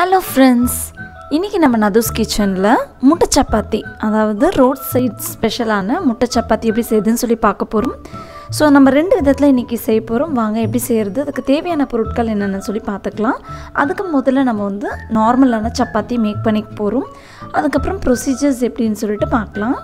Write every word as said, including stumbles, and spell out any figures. Hello friends, இன்னைக்கு நம்ம நதுஸ் கிச்சன்ல முட்டை சப்பாத்தி அதாவது ரோட் சைட் ஸ்பெஷலான முட்டை சப்பாத்தி எப்படி செய்யதுன்னு சொல்லி பார்க்க போறோம். சோ நம்ம ரெண்டு விதத்துல இன்னைக்கு செய்ய போறோம். வாங்க எப்படி செய்யிறது, அதுக்கு தேவையான பொருட்கள் என்னன்னு சொல்லி பார்த்துக்கலாம். அதுக்கு முதல்ல நம்ம வந்து நார்மலான சப்பாத்தி மேக் பண்ணிக்க போறோம். அதுக்கு அப்புறம் ப்ரொசீஜர்ஸ் எப்படின்னு சொல்லிட்டு பார்க்கலாம்.